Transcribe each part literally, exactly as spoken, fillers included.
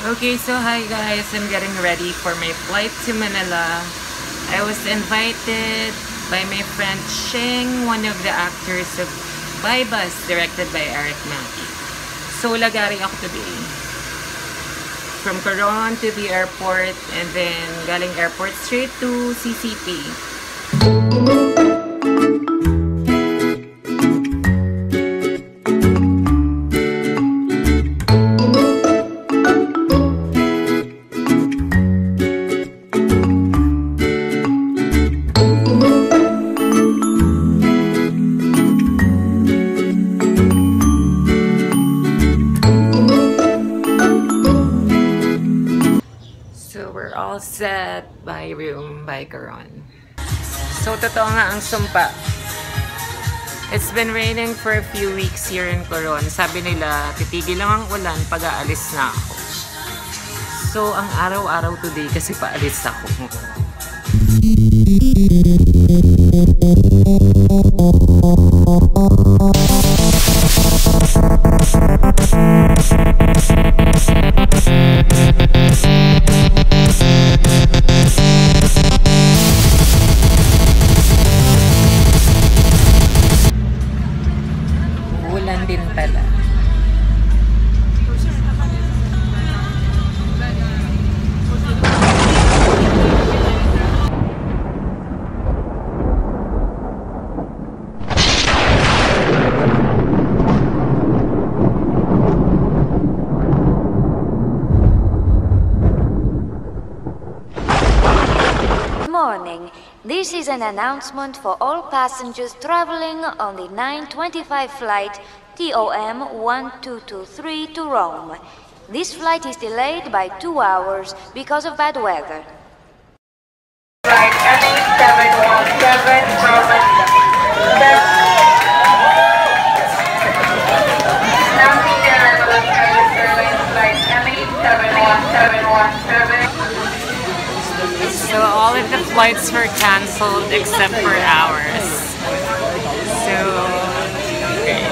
Okay, so hi guys, I'm getting ready for my flight to Manila. I was invited by my friend Sheng, one of the actors of BuyBust, directed by Erik Matti. So lagari ako today. From Coron to the airport, and then galing airport straight to C C P. Set by room by Coron. So totoo nga ang sumpa. It's been raining for a few weeks here in Coron. Sabi nila, titigil lang ang ulan pag aalis na ako. So ang araw-araw today kasi paalis ako. Morning. This is an announcement for all passengers traveling on the nine twenty-five flight T O M one two two three to Rome. This flight is delayed by two hours because of bad weather. Flight M A seven one seven Rome. So all of the flights were cancelled except for ours. So, okay.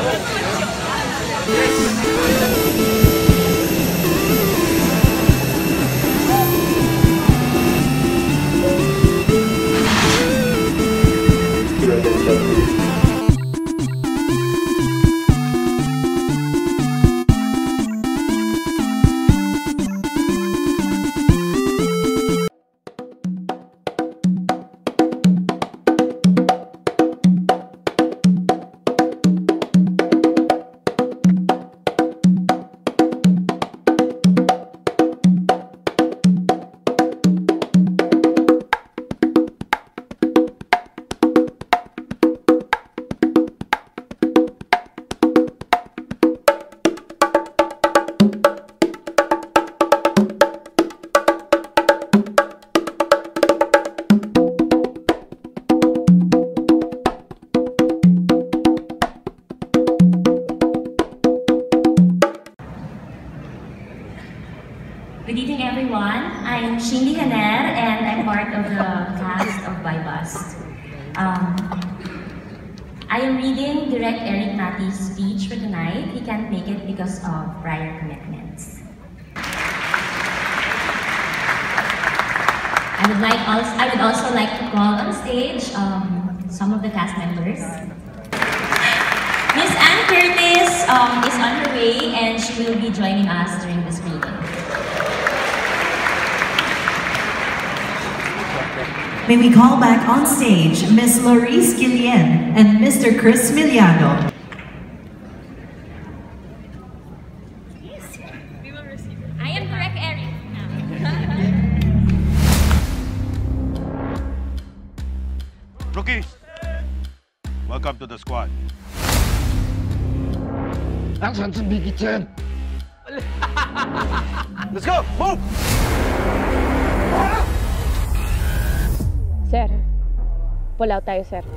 Good evening, everyone. I am Shindy Hener, and I'm part of the cast of BuyBust. Um, I am reading Direct Erik Matti's speech for tonight. He can't make it because of prior commitments. I would like also, I would also like to call on stage um, some of the cast members. Miss Anne Curtis um, is on her way, and she will be joining us during this reading. May we call back on stage Miss Laurice Gillian and Mister Chris Miliano. Yes, we will receive it. I am correct, Erik. Rookies, welcome to the squad. Thanks, handsome big kid. Let's go, move! Sir, pull out tayo, sir. Oh!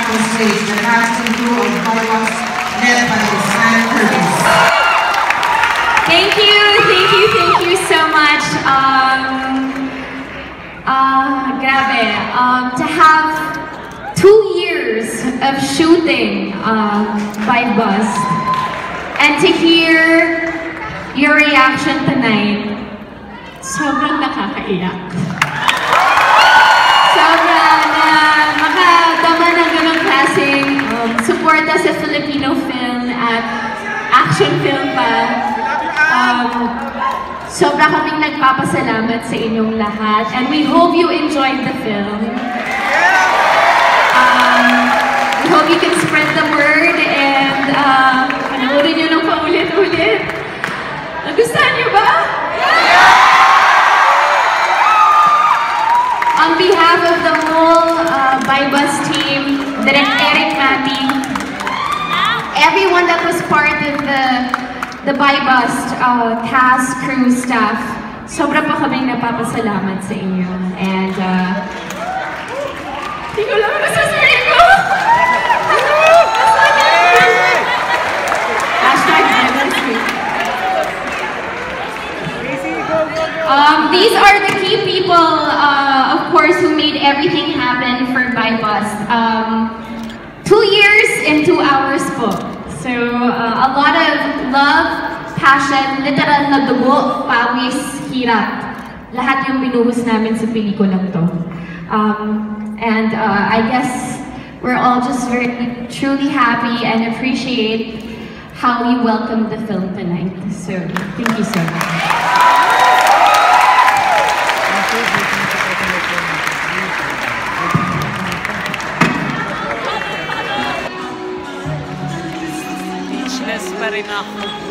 back on stage, the cast and crew of BuyBust, led by Anne Curtis. Thank you, thank you, thank you so much. Um, uh, grabe, um, to have two years of shooting uh, BuyBust and to hear your reaction tonight, sobrang nakakaiyak. Sobrang uh, makadama ng ganong klaseng um, support sa Filipino film at action film pa. Um, sobra kaming nagpapasalamat sa inyong lahat, and we hope you enjoyed the film. Um, we hope you can spread the word and uh, panoorin nyo ng paulit-ulit. Nagustuhan nyo ba? On behalf of the whole uh, BuyBust team, Director Erik Matti, everyone that was part of the the BuyBust uh, cast, crew, staff, sobra pa kaming napapasalamat sa inyo. And uh, hindi ko lang masasabihin ko. Hashtag BuyBust. Um, these are the key people, uh, of course, who made everything happen for BuyBust. Um, two years and two hours po. So, uh, a lot of love, passion, literal na dugo, pawis, hirap. Lahat yung binuhos namin sa pelikulang to. Um, and uh, I guess we're all just very, truly happy and appreciate how you welcomed the film tonight. So, thank you so much. Enough.